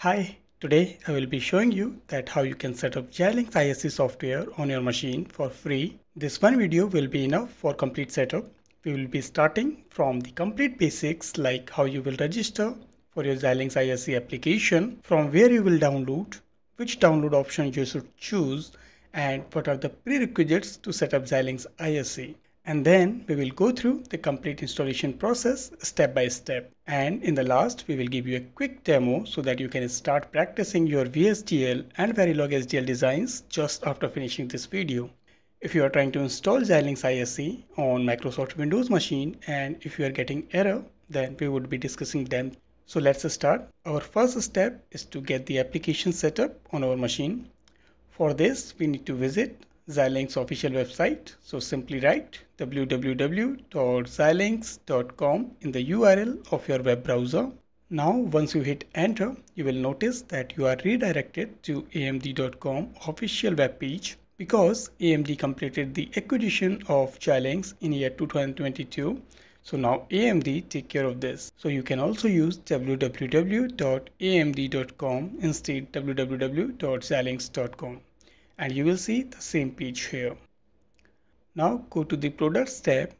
Hi, today I will be showing you that how you can set up Xilinx ISE software on your machine for free. This one video will be enough for complete setup. We will be starting from the complete basics like how you will register for your Xilinx ISE application, from where you will download, which download option you should choose, and what are the prerequisites to set up Xilinx ISE. And then we will go through the complete installation process step by step. And in the last, we will give you a quick demo so that you can start practicing your VHDL and Verilog SDL designs just after finishing this video. If you are trying to install Xilinx ISE on Microsoft Windows machine and if you are getting error, then we would be discussing them. So let's start. Our first step is to get the application set up on our machine. For this, we need to visit Xilinx official website. So simply write www.xilinx.com in the URL of your web browser. Now once you hit enter, you will notice that you are redirected to amd.com official web page because AMD completed the acquisition of Xilinx in year 2022. So now AMD take care of this. So you can also use www.amd.com instead www.xilinx.com. And you will see the same page here. Now go to the products tab.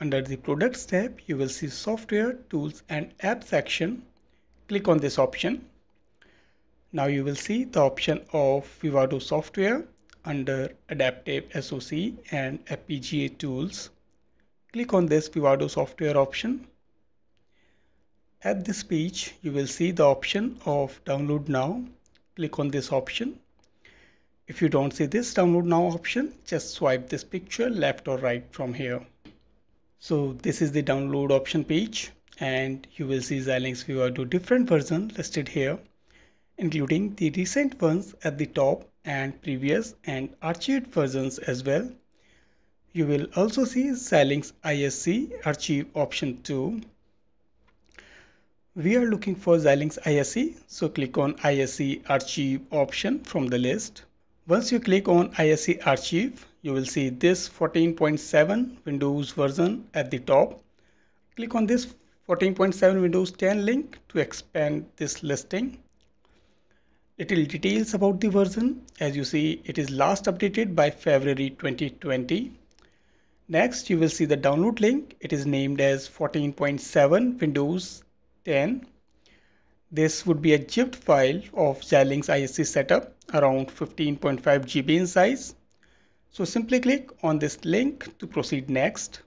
Under the products tab, you will see software, tools and apps section. Click on this option. Now you will see the option of Vivado software under Adaptive SoC and FPGA tools. Click on this Vivado software option. At this page, you will see the option of download now. Click on this option. If you don't see this download now option, just swipe this picture left or right from here. So this is the download option page and you will see Xilinx Viewer different version listed here, including the recent ones at the top and previous and archived versions as well. You will also see Xilinx ISE archive option 2. We are looking for Xilinx ISE, so click on ISE archive option from the list. Once you click on ISE archive, you will see this 14.7 Windows version at the top. Click on this 14.7 Windows 10 link to expand this listing. It will details about the version. As you see, it is last updated by February 2020. Next, you will see the download link. It is named as 14.7 Windows 10. This would be a zipped file of Xilinx ISE setup around 15.5 GB in size. So simply click on this link to proceed next.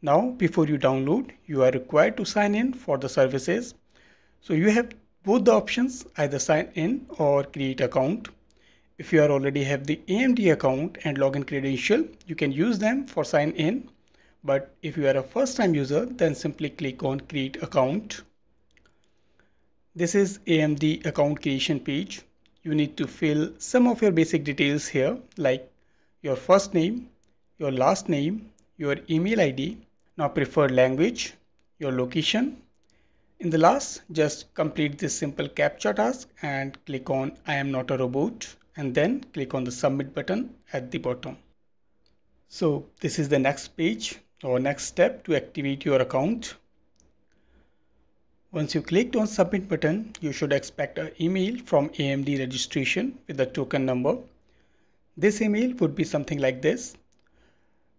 Now before you download, you are required to sign in for the services. So you have both the options, either sign in or create account. If you already have the AMD account and login credential, you can use them for sign in. But if you are a first time user, then simply click on create account. This is AMD account creation page. You need to fill some of your basic details here like your first name, your last name, your email ID, now preferred language, your location. In the last, just complete this simple CAPTCHA task and click on I am not a robot and then click on the submit button at the bottom. So this is the next page or next step to activate your account. Once you clicked on submit button, you should expect an email from AMD registration with a token number. This email would be something like this.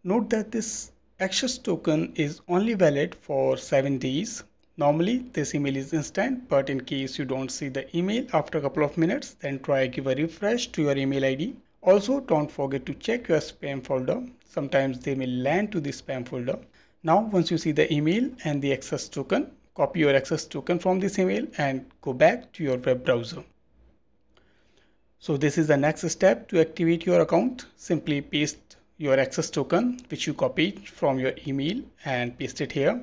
Note that this access token is only valid for 7 days. Normally this email is instant, but in case you don't see the email after a couple of minutes, then try give a refresh to your email ID. Also, don't forget to check your spam folder. Sometimes they may land to the spam folder. Now once you see the email and the access token, copy your access token from this email and go back to your web browser. So this is the next step to activate your account. Simply paste your access token which you copied from your email and paste it here.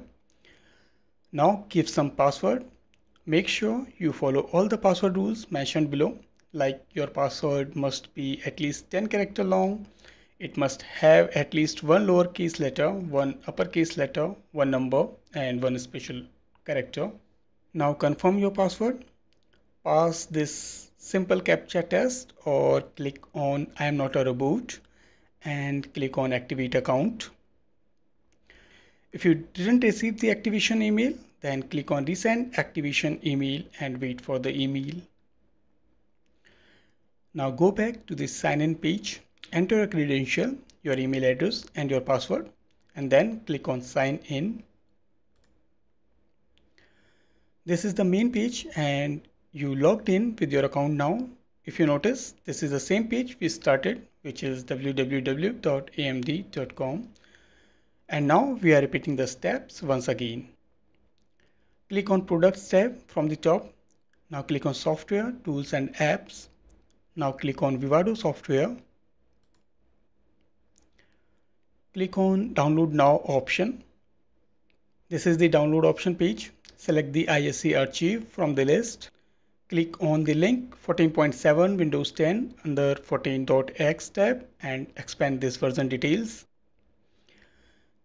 Now give some password. Make sure you follow all the password rules mentioned below, like your password must be at least 10 characters long. It must have at least one lowercase letter, one uppercase letter, one number and one special character. Now confirm your password. Pass this simple CAPTCHA test or click on I am not a robot and click on activate account. If you didn't receive the activation email, Then click on resend activation email and wait for the email. Now go back to this sign in page, enter a credential, your email address and your password, and then click on sign in. This is the main page and you logged in with your account now. If you notice, this is the same page we started, which is www.amd.com. And now we are repeating the steps once again. Click on Products tab from the top. Now click on Software, Tools and Apps. Now click on Vivado Software. Click on Download Now option. This is the download option page. Select the ISE archive from the list. Click on the link 14.7 Windows 10 under 14.x tab and expand this version details.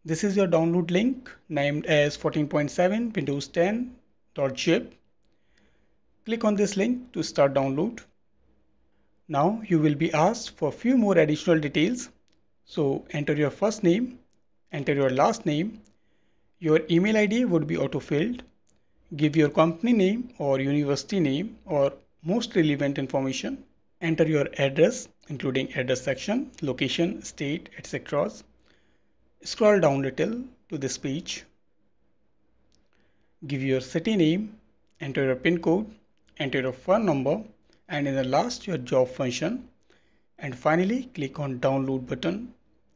This is your download link named as 14.7 Windows 10.zip. Click on this link to start download. Now you will be asked for a few more additional details. So enter your first name, enter your last name. Your email ID would be auto-filled. Give your company name or university name or most relevant information. Enter your address, including address section, location, state, etc. Scroll down little to this page. Give your city name, enter your PIN code, enter your phone number, and in the last your job function. And finally click on download button.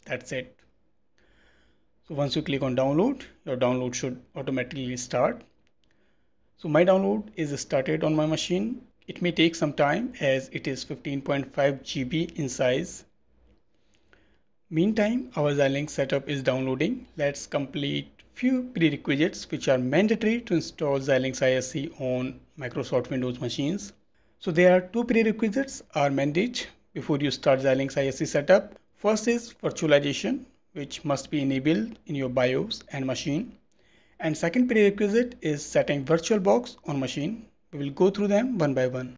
That's it. So once you click on download, your download should automatically start. So my download is started on my machine. It may take some time as it is 15.5 GB in size. Meantime, our Xilinx setup is downloading. Let's complete few prerequisites which are mandatory to install Xilinx ISE on Microsoft Windows machines. So there are two prerequisites are mandated before you start Xilinx ISE setup. First is virtualization, which must be enabled in your BIOS and machine. And second prerequisite is setting VirtualBox on machine. We will go through them one by one.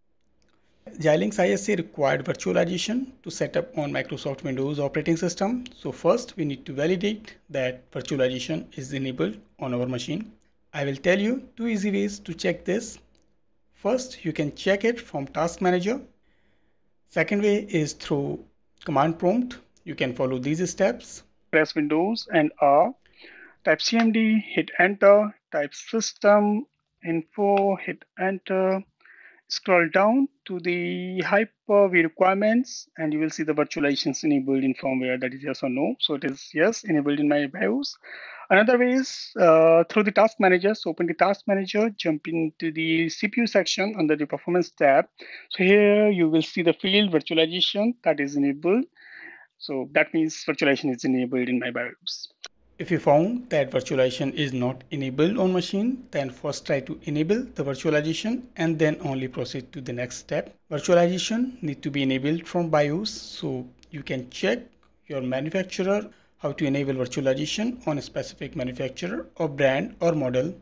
Xilinx ISE required virtualization to set up on Microsoft Windows operating system. So first we need to validate that virtualization is enabled on our machine. I will tell you two easy ways to check this. First, you can check it from Task Manager. Second way is through command prompt. You can follow these steps. Press Windows and R. Type CMD, hit enter, type system info, hit enter, scroll down to the Hyper-V requirements and you will see the virtualizations enabled in firmware, that is yes or no. So it is yes, enabled in my BIOS. Another way is through the task manager. So open the task manager, jump into the CPU section under the performance tab. So here you will see the field virtualization that is enabled. So that means virtualization is enabled in my BIOS. If you found that virtualization is not enabled on machine, then first try to enable the virtualization and then only proceed to the next step. Virtualization needs to be enabled from BIOS, so you can check your manufacturer how to enable virtualization on a specific manufacturer or brand or model.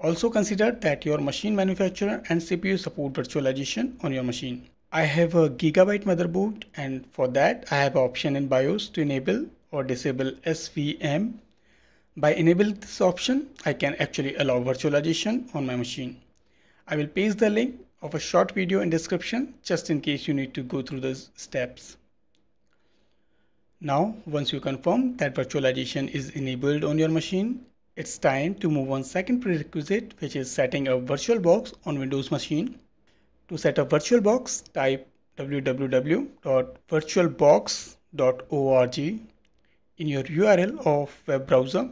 Also consider that your machine manufacturer and CPU support virtualization on your machine. I have a Gigabyte motherboard and for that I have an option in BIOS to enable or disable SVM. By enabling this option, I can actually allow virtualization on my machine. I will paste the link of a short video in description just in case you need to go through those steps. Now, once you confirm that virtualization is enabled on your machine, it's time to move on second prerequisite, which is setting up VirtualBox on Windows machine. To set up VirtualBox, type www.virtualbox.org. In your URL of web browser.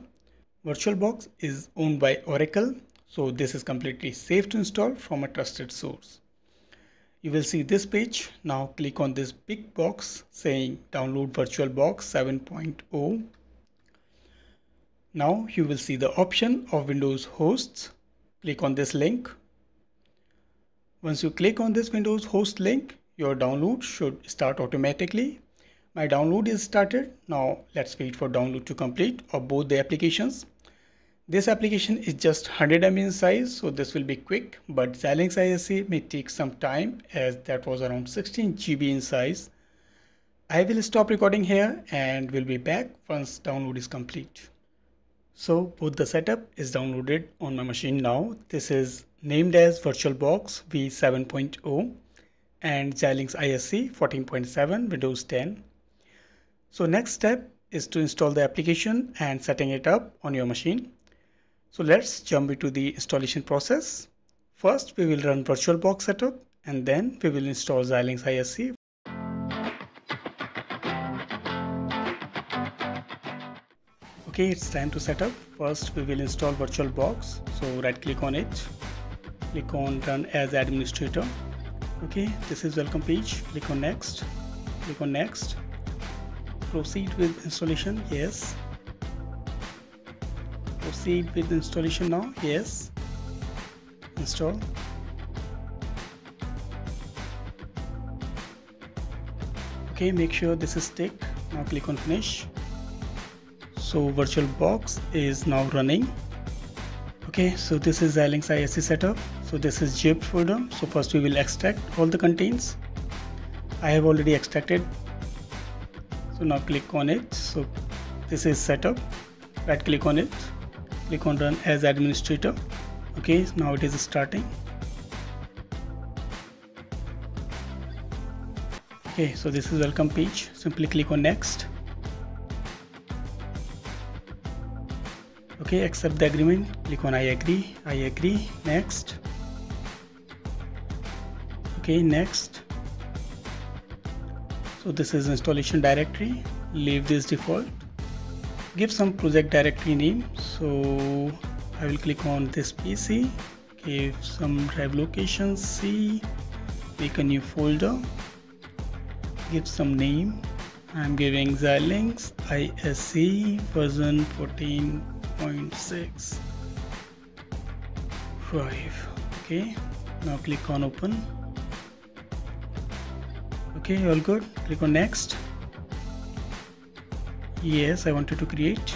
VirtualBox is owned by Oracle, so this is completely safe to install from a trusted source. You will see this page. Now click on this big box saying download VirtualBox 7.0. Now you will see the option of Windows hosts. Click on this link. Once you click on this Windows host link, your download should start automatically. My download is started. Now let's wait for download to complete of both the applications. This application is just 100 MB in size, so this will be quick, but Xilinx ISE may take some time as that was around 16 GB in size. I will stop recording here and will be back once download is complete. So both the setup is downloaded on my machine now. This is named as VirtualBox V7.0 and Xilinx ISE 14.7 Windows 10. So next step is to install the application and setting it up on your machine. So let's jump into the installation process. First, we will run VirtualBox setup and then we will install Xilinx ISE. Okay, it's time to set up. First, we will install VirtualBox. So right click on it, click on Run as Administrator. Okay, this is welcome page. Click on Next, click on Next. Proceed with installation, yes. Proceed with installation now, yes. Install. Okay, make sure this is ticked. Now click on Finish. So VirtualBox is now running. Okay, so this is Xilinx ISE setup. So this is zip folder. So first we will extract all the contents. I have already extracted. So now click on it. So this is setup. Right click on it. Click on Run as Administrator. Okay, now it is starting. Okay, so this is welcome page. Simply click on Next. Okay, accept the agreement, click on I agree, next. Okay, next. So this is installation directory, leave this default. Give some project directory name, so I will click on this PC, give some drive location C, make a new folder, give some name. I am giving Xilinx ISE version 14.6 drive. Okay, now click on Open. Okay, all good. Click on Next. Yes, I wanted to create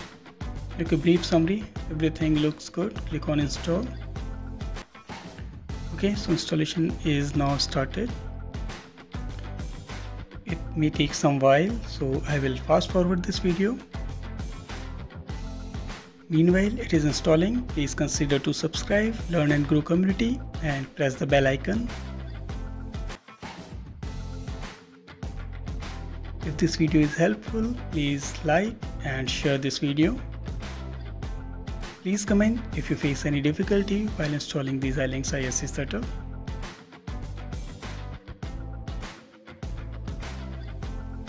like a brief summary. Everything looks good. Click on Install. Okay, so installation is now started. It may take some while, so I will fast forward this video. Meanwhile it is installing. Please consider to subscribe, learn and grow community, and press the bell icon. If this video is helpful, please like and share this video. Please comment if you face any difficulty while installing the Xilinx ISE setup.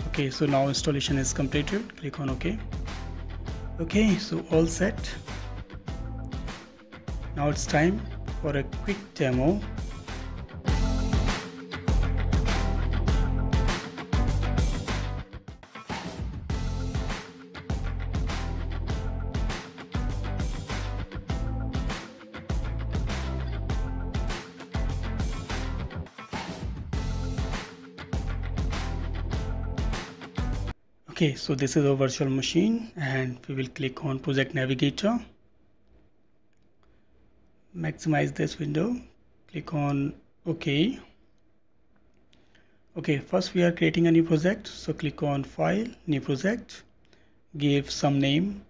Okay, so now installation is completed. Click on OK. Okay, so all set. Now it's time for a quick demo. Okay, so this is our virtual machine and we will click on Project Navigator. Maximize this window. Click on OK. Okay, first we are creating a new project. So click on File, New Project. Give some name.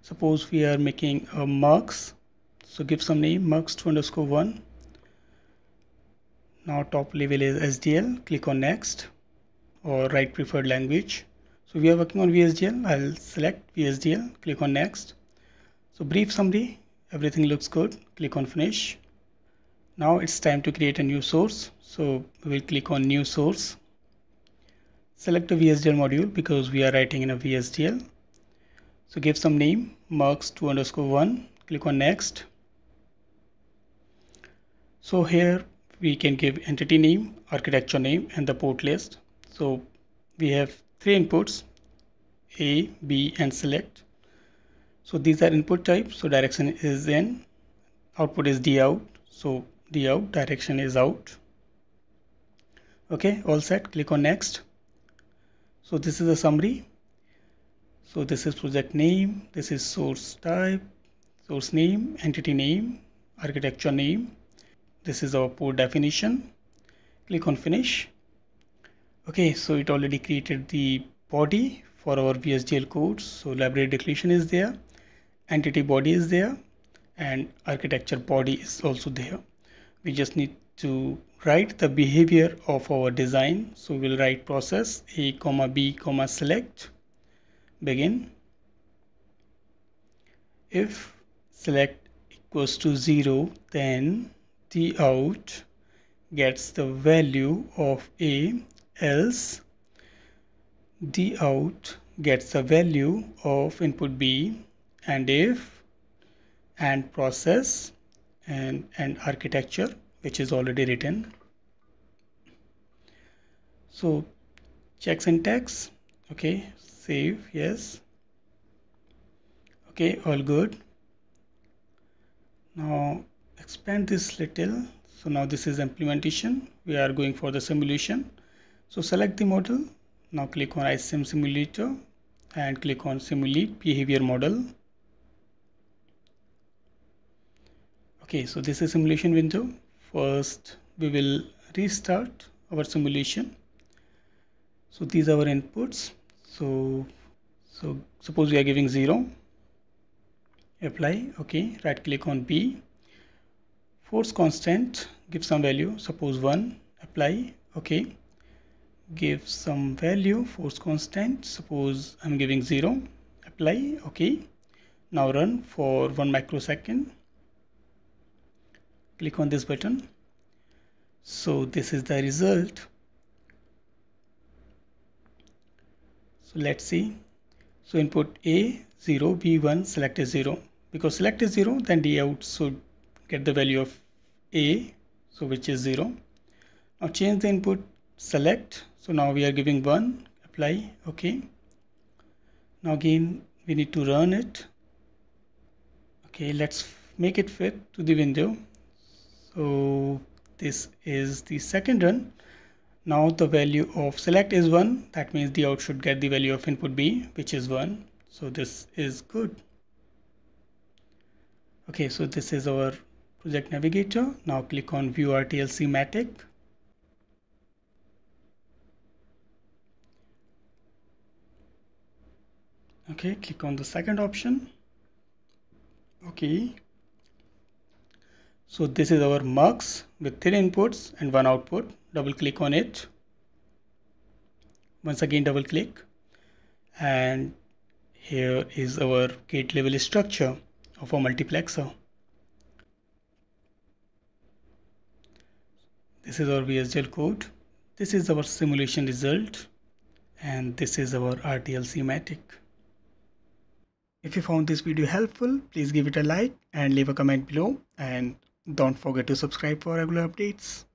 Suppose we are making a mux. So give some name, mux2_1. Now top level is HDL. Click on Next or Write Preferred Language. So we are working on VHDL. I'll select VHDL, click on Next. So brief summary, everything looks good. Click on Finish. Now it's time to create a new source. So we will click on New Source. Select a VHDL module because we are writing in a VHDL. So give some name, mux2_1. Click on Next. So here we can give entity name, architecture name, and the port list. So we have three inputs, A, B, and select. So these are input types. So direction is in, output is D out. So D out, direction is out. Okay, all set. Click on Next. So this is a summary. So this is project name. This is source type, source name, entity name, architecture name. This is our port definition. Click on Finish. Okay, so it already created the body for our VHDL code. So library declaration is there entity body is there and architecture body is also there. We just need to write the behavior of our design. So we'll write process a comma b comma select begin. If select equals to 0, then the out gets the value of a, else the out gets the value of input b, and if and process and architecture, which is already written. So check syntax, okay, save, yes, okay, all good. Now expand this little. So now this is implementation, we are going for the simulation. So select the model, now click on ISim simulator and click on simulate behavior model. Okay, so this is simulation window. First we will restart our simulation. So these are our inputs. So suppose we are giving 0, apply, okay, right click on B, force constant, give some value, suppose 1, apply, okay, give some value, force constant, suppose I'm giving 0, apply, okay, now run for 1 microsecond, click on this button. So this is the result. So let's see. So input A 0, B1, select is 0. Because select is 0, then D out should get the value of A, so which is 0. Now change the input select. So now we are giving 1, apply, okay. Now again we need to run it. Okay, let's make it fit to the window. So this is the second run. Now the value of select is 1, that means the out should get the value of input B, which is 1. So this is good. Okay, so this is our project navigator. Now click on view RTL schematic. Okay, click on the second option. Okay. So this is our mux with 3 inputs and 1 output. Double click on it. Once again double click, and here is our gate level structure of our multiplexer. This is our VHDL code. This is our simulation result, and this is our RTL schematic. If you found this video helpful, please give it a like and leave a comment below, and don't forget to subscribe for regular updates.